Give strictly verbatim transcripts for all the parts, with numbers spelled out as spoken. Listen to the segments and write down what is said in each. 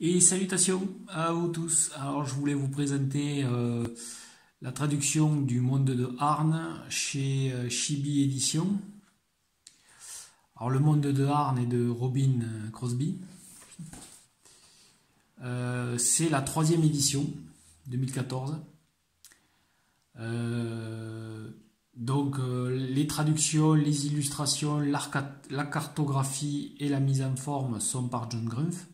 Et salutations à vous tous. Alors je voulais vous présenter euh, la traduction du monde de Hârn chez euh, Chibi Edition. Alors le monde de Hârn est de Robin Crossby. Euh, c'est la troisième édition, deux mille quatorze. Euh, donc euh, les traductions, les illustrations, la cartographie et la mise en forme sont par John Grümph.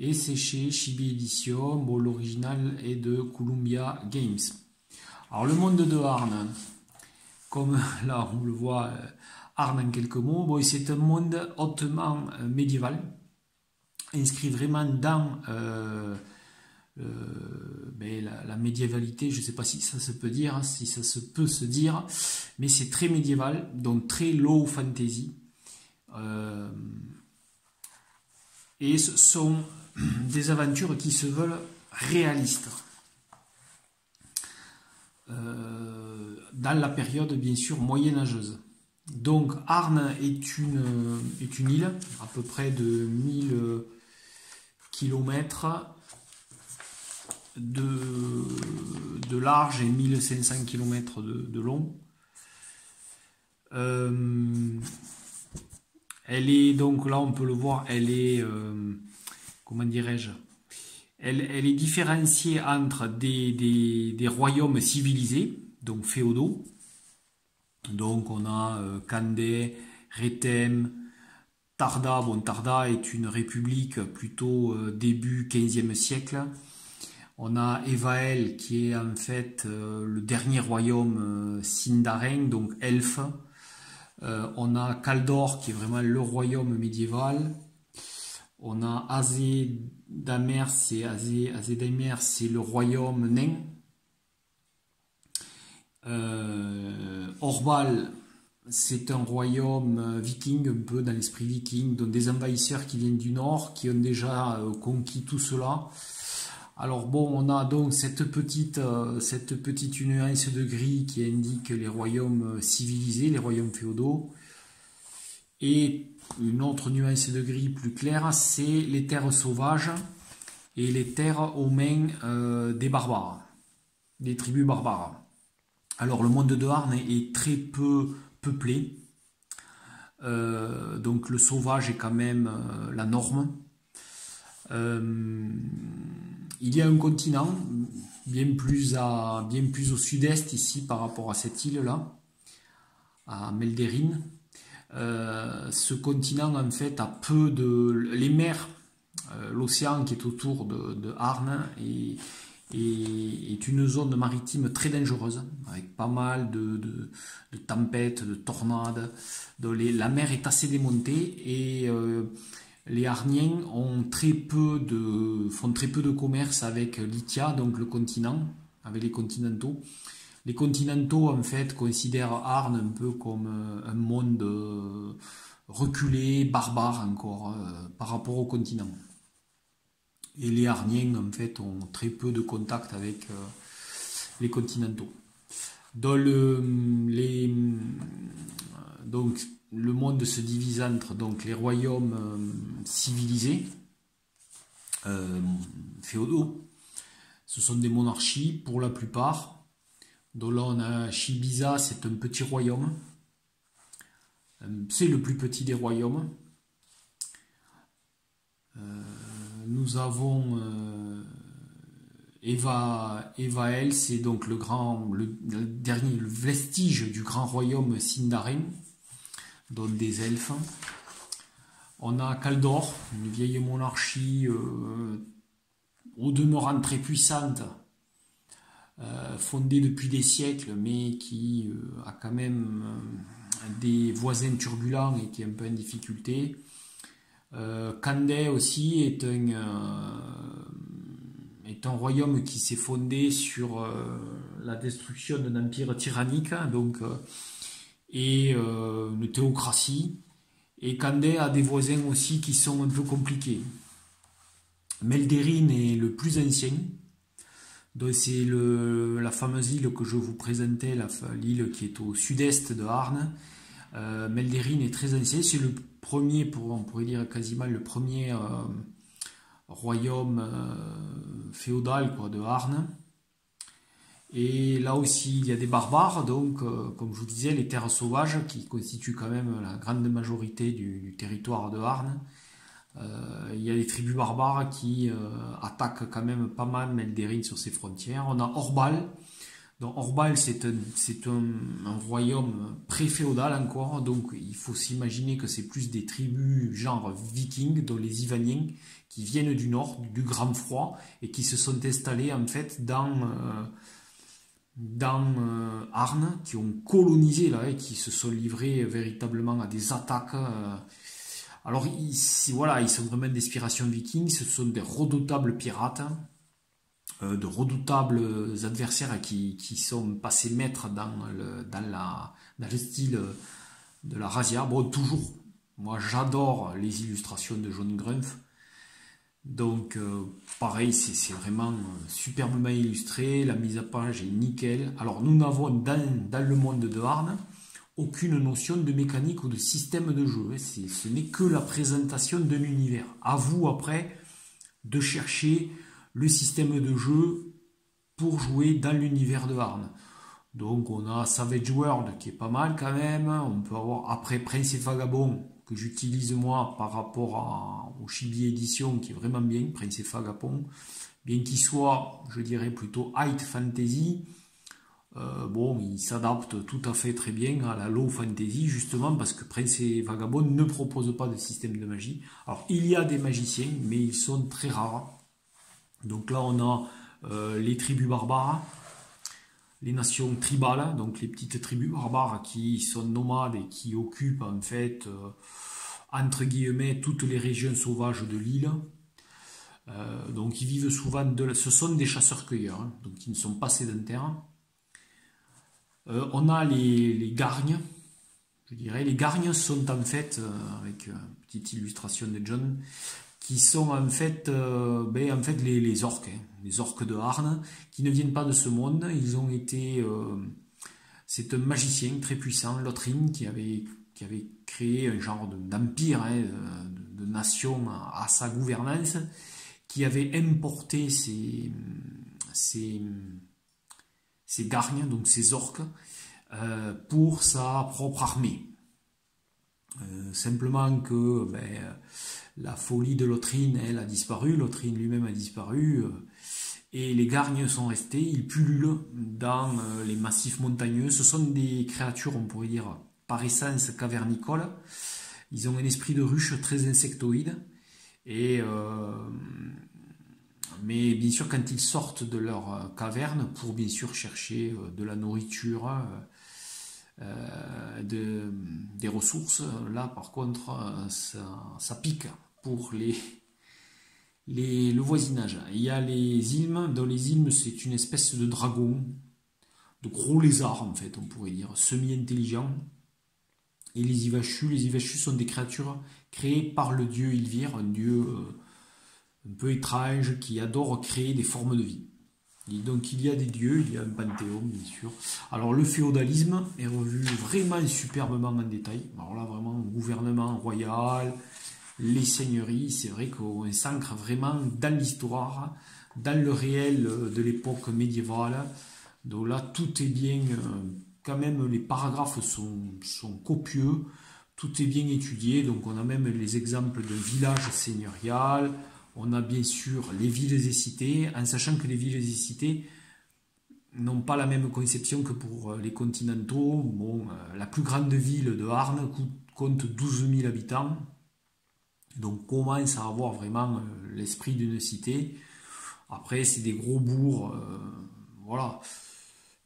Et c'est chez Chibi Edition. Bon, l'original est de Columbia Games. Alors le monde de Hârn, comme là on le voit, Hârn en quelques mots, bon, c'est un monde hautement médiéval, inscrit vraiment dans euh, euh, mais la, la médiévalité, je ne sais pas si ça se peut dire, si ça se peut se dire, mais c'est très médiéval, donc très low fantasy. Euh, et ce sont des aventures qui se veulent réalistes. Euh, dans la période, bien sûr, moyenâgeuse. Donc, Hârn est une, est une île, à peu près de mille kilomètres de, de large et mille cinq cents kilomètres de, de long. Euh, elle est, donc là on peut le voir, elle est... Euh, comment dirais-je, elle, elle est différenciée entre des, des, des royaumes civilisés, donc féodaux. Donc on a euh, Kandé, Rethem, Tarda. Bon, Tarda est une république plutôt euh, début quinzième siècle. On a Evaèl qui est en fait euh, le dernier royaume euh, Sindarènes, donc elfe. Euh, on a Kaldor qui est vraiment le royaume médiéval. On a Azadmere, c'est Azadmere, c'est le royaume nain. Euh, Orbaal, c'est un royaume viking, un peu dans l'esprit viking, donc des envahisseurs qui viennent du nord, qui ont déjà conquis tout cela. Alors bon, on a donc cette petite, cette petite nuance de gris qui indique les royaumes civilisés, les royaumes féodaux. Et une autre nuance de gris plus claire, c'est les terres sauvages et les terres aux mains euh, des barbares, des tribus barbares. Alors le monde de Hârn est très peu peuplé, euh, donc le sauvage est quand même euh, la norme. Euh, il y a un continent bien plus, à, bien plus au sud-est ici par rapport à cette île-là, à Mélderin. Euh, ce continent en fait a peu de... les mers, euh, l'océan qui est autour de, de Hârn est, est, est une zone maritime très dangereuse, avec pas mal de, de, de tempêtes, de tornades. Donc les, la mer est assez démontée et euh, les Hârniens ont très peu de, font très peu de commerce avec l'Ithia, donc le continent, avec les continentaux. Les continentaux, en fait, considèrent Hârn un peu comme un monde reculé, barbare encore, par rapport au continent. Et les Hârniens, en fait, ont très peu de contact avec les continentaux. Dans le, les, donc, le monde se divise entre donc, les royaumes civilisés, euh, féodaux. Ce sont des monarchies, pour la plupart. Donc là on a Chybisa, c'est un petit royaume, c'est le plus petit des royaumes. Euh, nous avons euh, Eva, Evaèl, c'est donc le grand, le, le dernier, le vestige du grand royaume Sindarin, donc des elfes. On a Kaldor, une vieille monarchie euh, au demeurant très puissante. Euh, fondée depuis des siècles, mais qui euh, a quand même euh, des voisins turbulents et qui est un peu en difficulté. Euh, Kandé aussi est un, euh, est un royaume qui s'est fondé sur euh, la destruction d'un empire tyrannique, donc, euh, et euh, une théocratie. Et Kandé a des voisins aussi qui sont un peu compliqués. Mélderin est le plus ancien. C'est la fameuse île que je vous présentais, l'île qui est au sud-est de Hârn. Euh, Mélderin est très ancien, c'est le premier, pour, on pourrait dire quasiment le premier euh, royaume euh, féodal quoi, de Hârn. Et là aussi, il y a des barbares, donc euh, comme je vous disais, les terres sauvages qui constituent quand même la grande majorité du, du territoire de Hârn. Euh, il y a des tribus barbares qui euh, attaquent quand même pas mal Mélderin sur ses frontières. On a Orbaal. Donc Orbaal, c'est un, un, un royaume pré-féodal encore, donc il faut s'imaginer que c'est plus des tribus genre vikings, dont les Ivaniens, qui viennent du nord, du Grand Froid, et qui se sont installés en fait dans, euh, dans euh, Hârn, qui ont colonisé là, et qui se sont livrés véritablement à des attaques. Euh, alors ils, voilà, ils sont vraiment d'inspiration viking, ce sont des redoutables pirates, de redoutables adversaires qui, qui sont passés maîtres dans le, dans la, dans le style de la razzia. Bon, toujours, moi j'adore les illustrations de John Grümph, donc euh, pareil, c'est vraiment superbement illustré, la mise à page est nickel. Alors nous n'avons dans, dans le monde de Hârn aucune notion de mécanique ou de système de jeu, ce n'est que la présentation de l'univers. À vous après de chercher le système de jeu pour jouer dans l'univers de Hârn. Donc on a Savage World qui est pas mal quand même. On peut avoir après Prince et Vagabond que j'utilise moi par rapport à, au Chibi Edition qui est vraiment bien, Prince et Vagabond. Bien qu'il soit, je dirais plutôt High Fantasy, euh, bon, il s'adapte tout à fait très bien à la Low Fantasy justement parce que Prince et Vagabond ne propose pas de système de magie. Alors il y a des magiciens mais ils sont très rares. Donc là on a euh, les tribus barbares, les nations tribales, donc les petites tribus barbares qui sont nomades et qui occupent en fait, euh, entre guillemets, toutes les régions sauvages de l'île. Euh, donc ils vivent souvent, de la... ce sont des chasseurs-cueilleurs, hein, donc ils ne sont pas sédentaires. Euh, on a les, les gargnes, je dirais, les gargnes sont en fait, euh, avec une petite illustration de John, qui sont en fait, euh, ben en fait les, les orques, hein, les orques de Hârn, qui ne viennent pas de ce monde. Ils ont été, euh, c'est un magicien très puissant, Lothrin, qui avait, qui avait créé un genre d'empire, hein, de, de nation à, à sa gouvernance, qui avait importé ces, ces, ces gargnes, donc ces orques, euh, pour sa propre armée. Euh, simplement que ben, la folie de Lothrin, elle a disparu, Lothrin lui-même a disparu, euh, et les gargnes sont restés, ils pullulent dans euh, les massifs montagneux. Ce sont des créatures, on pourrait dire, par essence cavernicoles. Ils ont un esprit de ruche très insectoïde, et, euh, mais bien sûr quand ils sortent de leur caverne, pour bien sûr chercher euh, de la nourriture, euh, Euh, de, des ressources, là par contre euh, ça, ça pique pour les, les, le voisinage. Il y a les Ilmes, dans les Ilmes c'est une espèce de dragon, de gros lézard en fait on pourrait dire, semi-intelligent. Et les Ivashus, les Ivashus sont des créatures créées par le dieu Ilvire, un dieu euh, un peu étrange qui adore créer des formes de vie. Donc il y a des dieux, il y a un panthéon bien sûr. Alors le féodalisme est revu vraiment superbement en détail. Alors là vraiment gouvernement royal, les seigneuries, c'est vrai qu'on s'ancre vraiment dans l'histoire, dans le réel de l'époque médiévale. Donc là tout est bien, quand même les paragraphes sont, sont copieux, tout est bien étudié. Donc on a même les exemples de villages seigneuriales. On a bien sûr les villes et cités, en sachant que les villes et cités n'ont pas la même conception que pour les continentaux. Bon, la plus grande ville de Hârn compte douze mille habitants, donc commence à avoir vraiment l'esprit d'une cité. Après, c'est des gros bourgs, euh, voilà.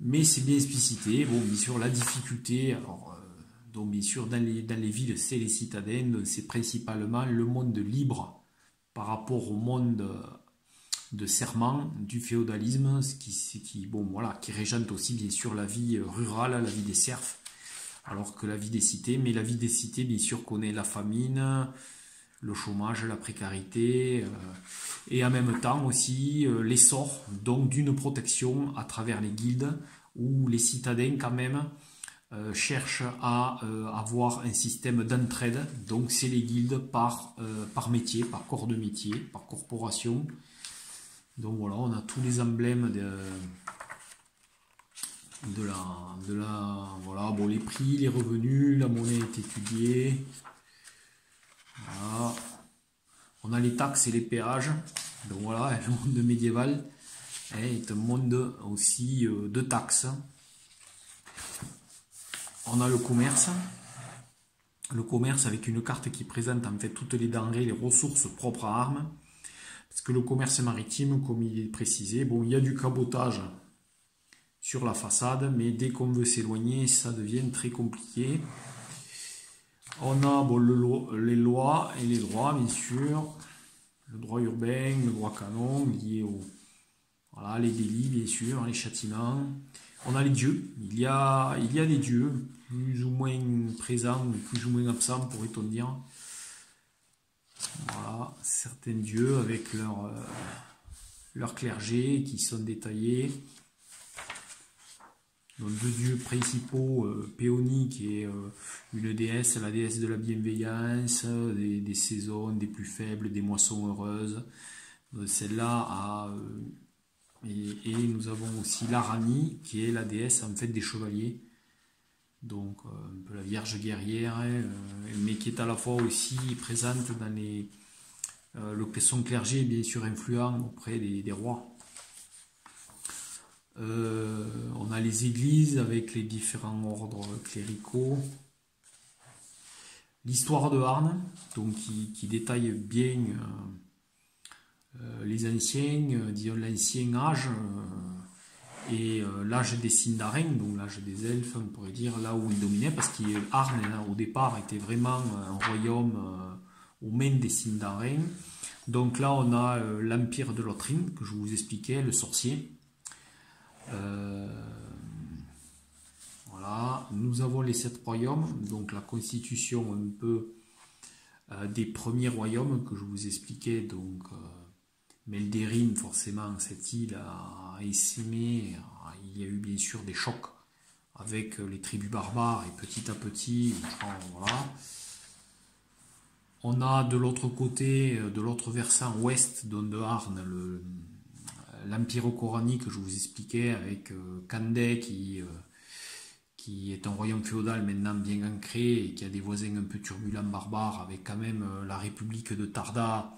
Mais c'est bien explicité. Bon, bien sûr, la difficulté, alors, euh, donc bien sûr, dans les, dans les villes, c'est les citadins, c'est principalement le monde libre par rapport au monde de serment du féodalisme, qui, qui, bon, voilà, qui régente aussi bien sûr la vie rurale, la vie des serfs, alors que la vie des cités, mais la vie des cités bien sûr connaît la famine, le chômage, la précarité, euh, et en même temps aussi euh, l'essor donc d'une protection à travers les guildes, où les citadins quand même euh, cherche à euh, avoir un système d'entraide. Donc c'est les guildes par, euh, par métier, par corps de métier, par corporation. Donc voilà, on a tous les emblèmes de, de la... De la voilà, bon, les prix, les revenus, la monnaie est étudiée. Voilà. On a les taxes et les péages. Donc voilà, le monde médiéval est un monde aussi de taxes. On a le commerce. Le commerce avec une carte qui présente en fait toutes les denrées, les ressources propres à Hârn. Parce que le commerce maritime, comme il est précisé, bon, il y a du cabotage sur la façade, mais dès qu'on veut s'éloigner, ça devient très compliqué. On a bon, le lo les lois et les droits, bien sûr. Le droit urbain, le droit canon, lié au... Voilà, les délits, bien sûr, les châtiments. On a les dieux. Il y a, il y a des dieux, plus ou moins présents, plus ou moins absents, pourrait-on dire. Voilà, certains dieux avec leur, euh, leur clergé qui sont détaillés. Donc deux dieux principaux, euh, Péonie qui est euh, une déesse, la déesse de la bienveillance, des, des saisons, des plus faibles, des moissons heureuses. Euh, Celle-là euh, et, et nous avons aussi Larani qui est la déesse en fait des chevaliers. Donc euh, un peu la vierge guerrière, hein, euh, mais qui est à la fois aussi présente dans les... Euh, le, son clergé est bien sûr influent auprès des, des rois. Euh, on a les églises avec les différents ordres cléricaux. L'histoire de Hârn, donc qui, qui détaille bien euh, les anciens, euh, disons l'ancien âge euh, et euh, l'âge des Sindarènes, donc l'âge des elfes, on pourrait dire, là où ils dominaient, parce que Hârn au départ était vraiment un royaume euh, aux mains des Sindarènes. Donc là on a euh, l'empire de Lothrin que je vous expliquais, le sorcier. Euh, voilà, nous avons les sept royaumes, donc la constitution un peu euh, des premiers royaumes que je vous expliquais. Donc euh, Mélderin, forcément, cette île a essaimé. Il y a eu bien sûr des chocs avec les tribus barbares et petit à petit, enfin, voilà. On a de l'autre côté, de l'autre versant ouest de Hârn, le l'empire coranique que je vous expliquais avec euh, Kandé qui, euh, qui est un royaume féodal maintenant bien ancré et qui a des voisins un peu turbulents barbares avec quand même euh, la république de Tarda.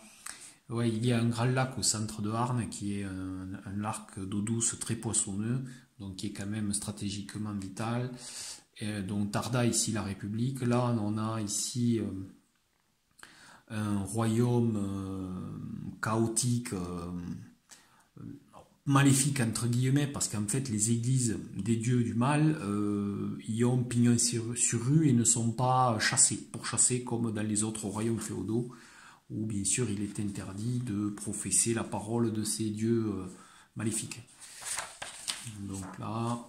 Ouais, il y a un grand lac au centre de Hârn qui est un, un lac d'eau douce très poissonneux, donc qui est quand même stratégiquement vital. Et, donc Tarda ici la république, là on a ici euh, un royaume euh, chaotique euh, maléfique entre guillemets, parce qu'en fait les églises des dieux du mal euh, y ont pignon sur rue et ne sont pas chassés, pourchassés comme dans les autres royaumes féodaux où bien sûr il est interdit de professer la parole de ces dieux euh, maléfiques. Donc là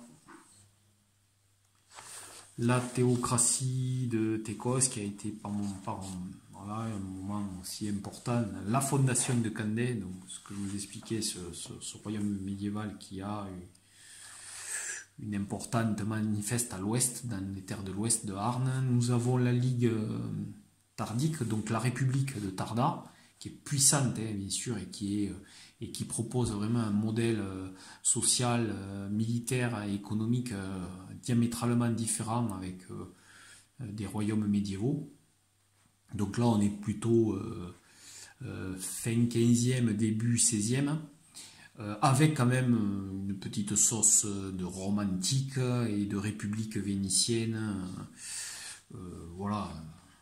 la théocratie de Tekos qui a été par mon parent, voilà, un moment aussi important, la fondation de Kandé, donc ce que je vous expliquais, ce, ce, ce royaume médiéval qui a une, une importante manifeste à l'ouest, dans les terres de l'ouest de Hârn. Nous avons la ligue Tardique, donc la république de Tarda, qui est puissante hein, bien sûr, et qui, est, et qui propose vraiment un modèle social, militaire et économique diamétralement différent avec des royaumes médiévaux. Donc là, on est plutôt euh, euh, fin quinzième, début seizième, euh, avec quand même une petite sauce de romantique et de république vénitienne. Euh, voilà.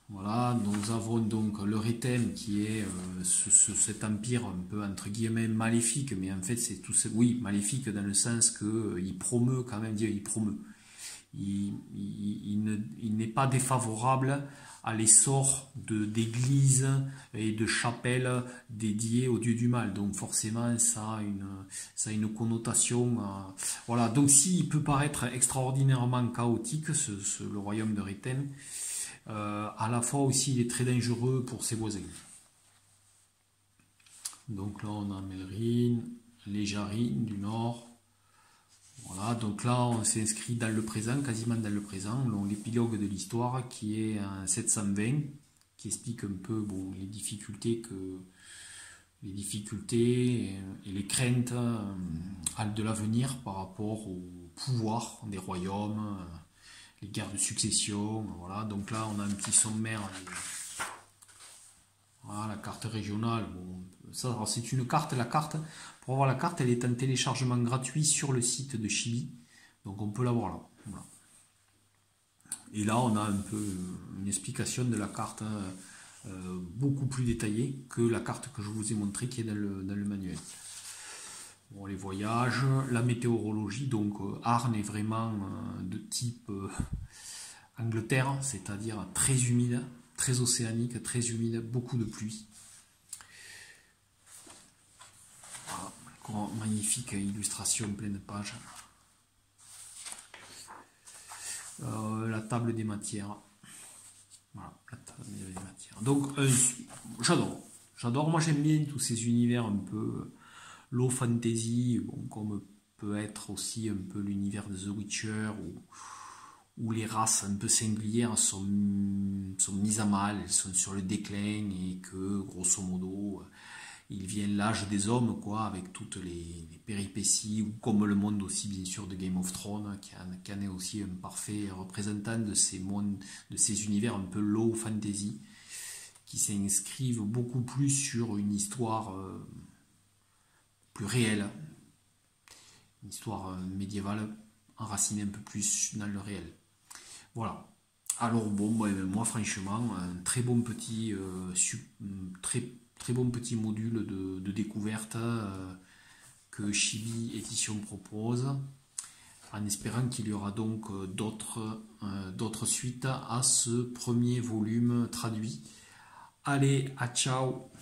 voilà, nous avons donc le Rethem qui est euh, ce, ce, cet empire un peu entre guillemets maléfique, mais en fait c'est tout ce... Oui, maléfique dans le sens qu'il euh, promeut quand même, il promeut. Il, il, il ne, il n'est pas défavorable à l'essor d'églises et de chapelles dédiées aux dieux du mal. Donc forcément, ça a une, ça a une connotation. Euh, voilà. Donc s'il peut paraître extraordinairement chaotique, ce, ce, le royaume de Rethem, euh, à la fois aussi, il est très dangereux pour ses voisins. Donc là, on a Mélderin, les Jarines du Nord. Voilà, donc là on s'inscrit dans le présent, quasiment dans le présent, l'épilogue de l'histoire qui est en sept cent vingt, qui explique un peu bon, les difficultés que les difficultés et les craintes de l'avenir par rapport au pouvoir des royaumes, les guerres de succession, voilà. Donc là on a un petit sommaire, voilà, la carte régionale, bon, ça c'est une carte, la carte, pour avoir la carte elle est en téléchargement gratuit sur le site de Chibi, donc on peut l'avoir là, voilà. Et là on a un peu une explication de la carte, Euh, beaucoup plus détaillé que la carte que je vous ai montrée qui est dans le, dans le manuel. Bon, les voyages, la météorologie, donc euh, Hârn est vraiment euh, de type euh, Angleterre, c'est-à-dire très humide, très océanique, très humide, beaucoup de pluie. Voilà, encore magnifique illustration, pleine de pages. Euh, la table des matières. Voilà, des matières. Donc, euh, j'adore. J'adore. Moi, j'aime bien tous ces univers un peu low fantasy, bon, comme peut être aussi un peu l'univers de The Witcher, où, où les races un peu singulières sont, sont mises à mal, elles sont sur le déclin, et que, grosso modo, il vient l'âge des hommes, quoi, avec toutes les, les péripéties, ou comme le monde aussi, bien sûr, de Game of Thrones, qui en, qui en est aussi un parfait représentant de ces mondes, de ces univers un peu low fantasy, qui s'inscrivent beaucoup plus sur une histoire euh, plus réelle, une histoire euh, médiévale enracinée un peu plus dans le réel. Voilà. Alors, bon, bah, moi, franchement, un très bon petit... Euh, sub, très Très bon petit module de, de découverte euh, que Chibi Edition propose, en espérant qu'il y aura donc d'autres euh, d'autres suites à ce premier volume traduit. Allez, à ciao!